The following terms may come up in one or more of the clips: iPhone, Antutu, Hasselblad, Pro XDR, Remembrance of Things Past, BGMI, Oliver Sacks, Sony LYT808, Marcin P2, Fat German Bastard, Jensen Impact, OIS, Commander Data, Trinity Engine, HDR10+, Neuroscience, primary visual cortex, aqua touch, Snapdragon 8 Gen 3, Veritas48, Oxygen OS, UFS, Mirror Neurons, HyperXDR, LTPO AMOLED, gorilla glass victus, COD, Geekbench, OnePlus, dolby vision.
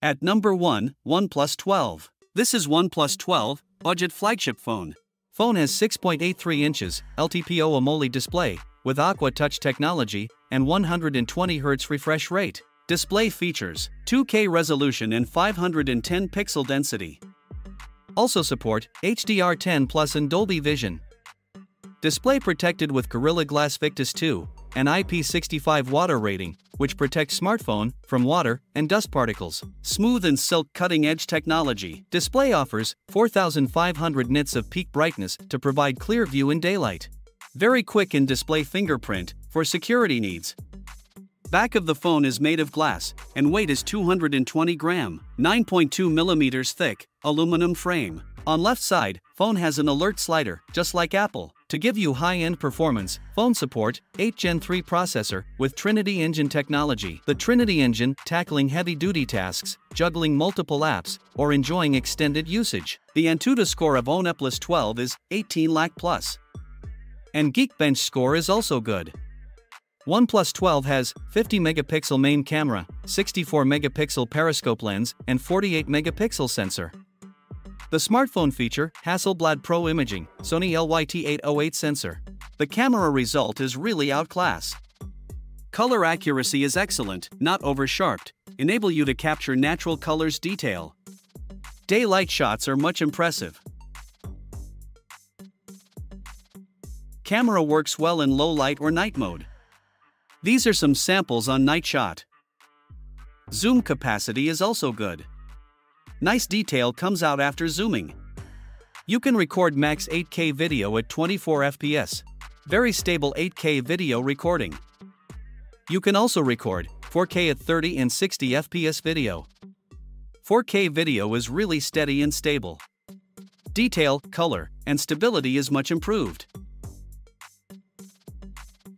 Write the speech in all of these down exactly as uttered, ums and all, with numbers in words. At number one, OnePlus twelve. This is OnePlus twelve, budget flagship phone. Phone has six point eight three inches, L T P O AMOLED display, with aqua touch technology, and one hundred twenty hertz refresh rate. Display features, two K resolution and five hundred ten pixel density. Also support H D R ten plus and Dolby Vision. Display protected with Gorilla Glass Victus two, an I P six five water rating, which protects smartphone from water and dust particles. Smooth and silk cutting-edge technology. Display offers four thousand five hundred nits of peak brightness to provide clear view in daylight. Very quick in display fingerprint for security needs. Back of the phone is made of glass, and weight is two hundred twenty grams, nine point two millimeters thick, aluminum frame. On left side, phone has an alert slider, just like Apple, to give you high-end performance. Phone support, eight gen three processor, with Trinity Engine technology. The Trinity Engine, tackling heavy-duty tasks, juggling multiple apps, or enjoying extended usage. The Antutu score of OnePlus twelve is eighteen lakh plus. And Geekbench score is also good. OnePlus twelve has fifty megapixel main camera, sixty-four megapixel periscope lens, and forty-eight megapixel sensor. The smartphone feature, Hasselblad Pro imaging, Sony L Y T eight oh eight sensor. The camera result is really outclass. Color accuracy is excellent, not over-sharped, enable you to capture natural colors detail. Daylight shots are much impressive. Camera works well in low light or night mode. These are some samples on night shot. Zoom capacity is also good. Nice detail comes out after zooming. You can record max eight K video at twenty-four F P S. Very stable eight K video recording. You can also record four K at thirty and sixty F P S video. four K video is really steady and stable. Detail, color, and stability is much improved.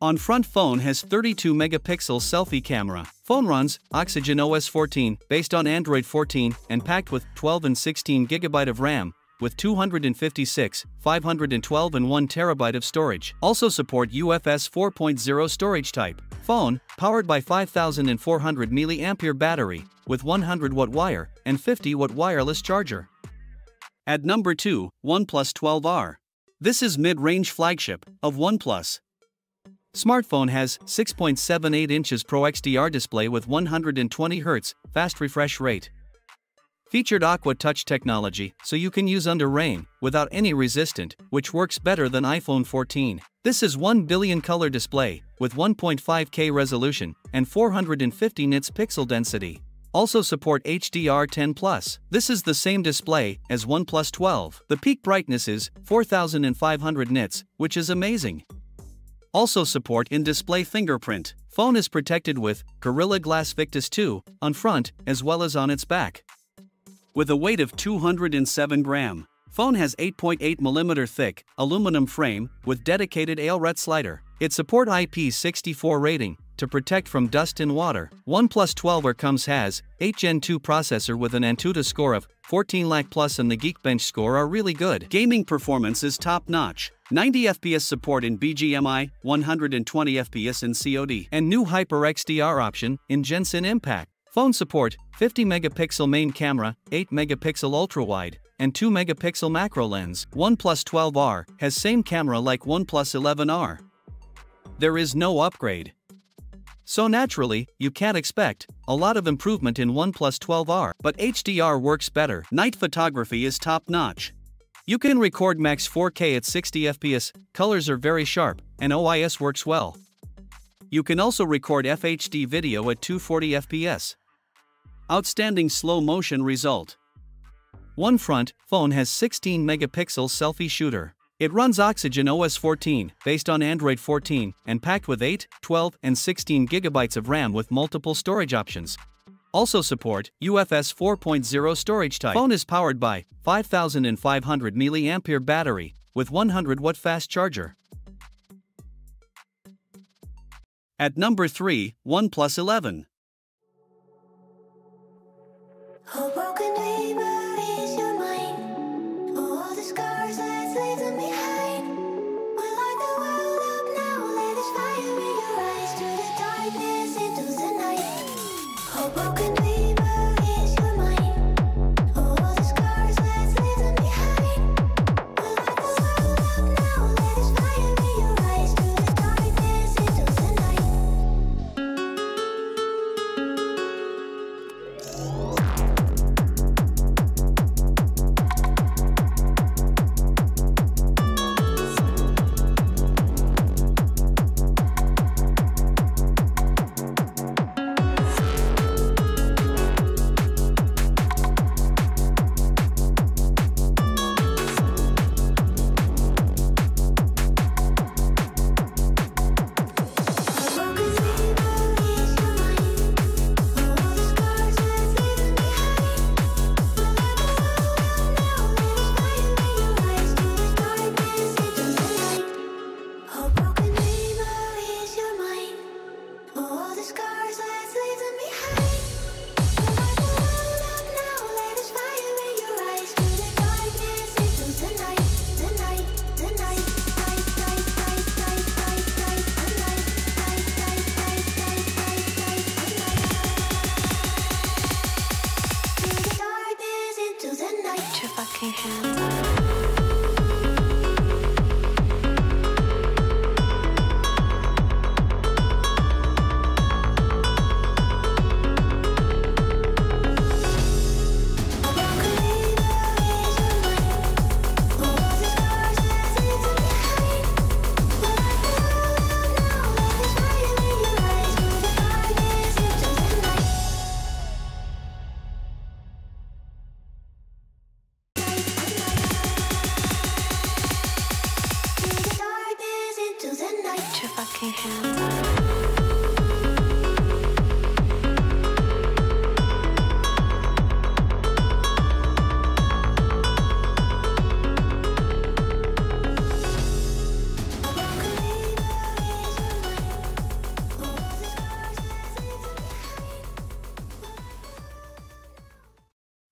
On front, phone has thirty-two megapixel selfie camera. Phone runs Oxygen O S fourteen, based on Android fourteen, and packed with twelve and sixteen gigabytes of RAM, with two hundred fifty-six, five hundred twelve and one terabyte of storage. Also support U F S four point oh storage type. Phone, powered by five thousand four hundred milliamp hour battery, with one hundred watt wire, and fifty watt wireless charger. At number two, OnePlus twelve R. This is mid-range flagship of OnePlus. Smartphone has six point seven eight inches Pro X D R display with one hundred twenty hertz, fast refresh rate. Featured aqua touch technology, so you can use under rain, without any resistant, which works better than iPhone fourteen. This is one billion color display, with one point five K resolution, and four hundred fifty nits pixel density. Also support H D R ten plus. This is the same display as OnePlus twelve. The peak brightness is four thousand five hundred nits, which is amazing. Also support in-display fingerprint. Phone is protected with Gorilla Glass Victus two, on front, as well as on its back. With a weight of two hundred seven grams, phone has eight point eight millimeter thick, aluminum frame, with dedicated A L R E D slider. It support I P six four rating, to protect from dust and water. OnePlus twelve R comes has eight gen two processor with an Antutu score of fourteen lakh plus, and the Geekbench score are really good. Gaming performance is top-notch. ninety F P S support in B G M I, one hundred twenty F P S in C O D, and new HyperXDR option in Jensen Impact. Phone support, fifty megapixel main camera, eight megapixel ultra-wide, and two megapixel macro lens. OnePlus twelve R has same camera like OnePlus eleven R. There is no upgrade. So naturally, you can't expect a lot of improvement in OnePlus twelve R, but H D R works better. Night photography is top-notch. You can record max four K at sixty F P S, colors are very sharp, and O I S works well. You can also record F H D video at two hundred forty F P S. Outstanding slow motion result. One front, phone has sixteen megapixel selfie shooter. It runs Oxygen O S fourteen, based on Android fourteen, and packed with eight, twelve, and sixteen gigabytes of RAM with multiple storage options. Also support U F S four point oh storage type. Phone is powered by five thousand five hundred milliamp hour battery, with one hundred watt fast charger. At number three, OnePlus eleven.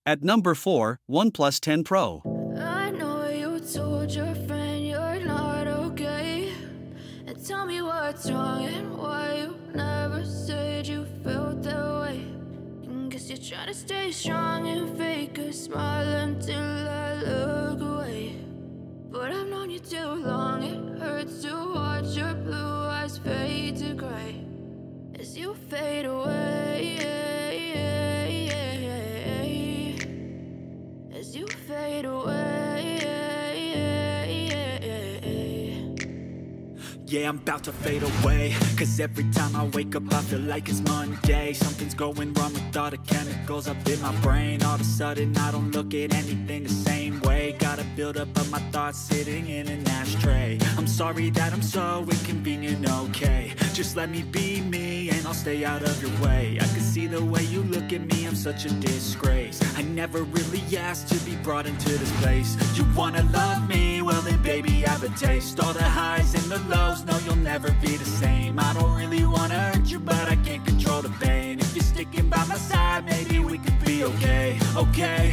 At number four, OnePlus ten Pro. I know you told your friend you're not okay, and tell me what's wrong and why you never said you felt that way. And guess you're trying to stay strong and fake a smile until I look away. But I've known you too long, it hurts to watch your blue eyes fade to gray as you fade away, as you fade away. Yeah, I'm about to fade away, cause every time I wake up I feel like it's Monday. Something's going wrong with all the chemicals up in my brain. All of a sudden I don't look at anything the same way. Gotta build up of my thoughts sitting in an ashtray. I'm sorry that I'm so inconvenient, okay. Just let me be me and I'll stay out of your way. I can see the way you look at me, I'm such a disgrace. I never really asked to be brought into this place. You wanna love me? Well then baby I have a taste. All the highs and the lows, no, you'll never be the same. I don't really wanna hurt you, but I can't control the pain. If you're sticking by my side, maybe we could be okay. Okay,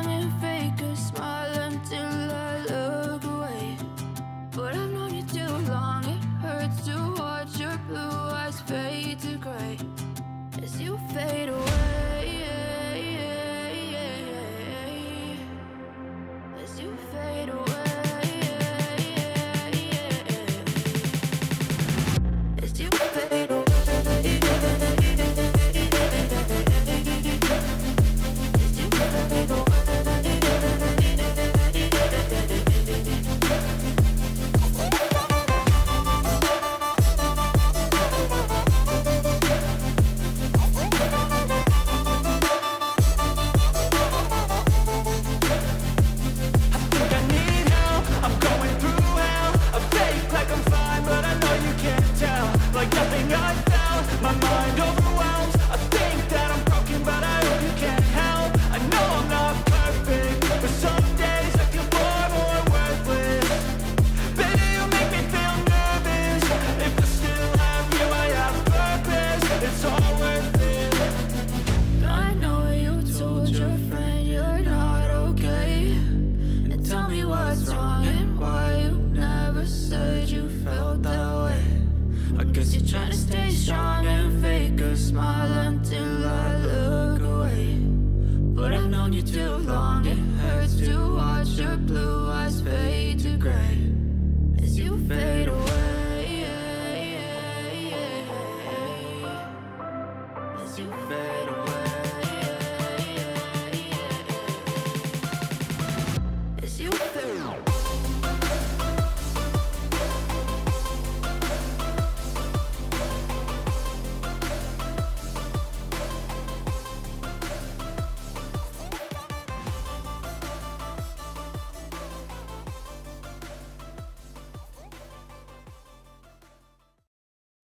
and fake a smile until I look away. But I've known you too long, it hurts to watch your blue eyes fade to gray as you fade away, as you fade away, as you fade away.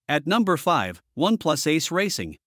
At number five, OnePlus Ace Racing.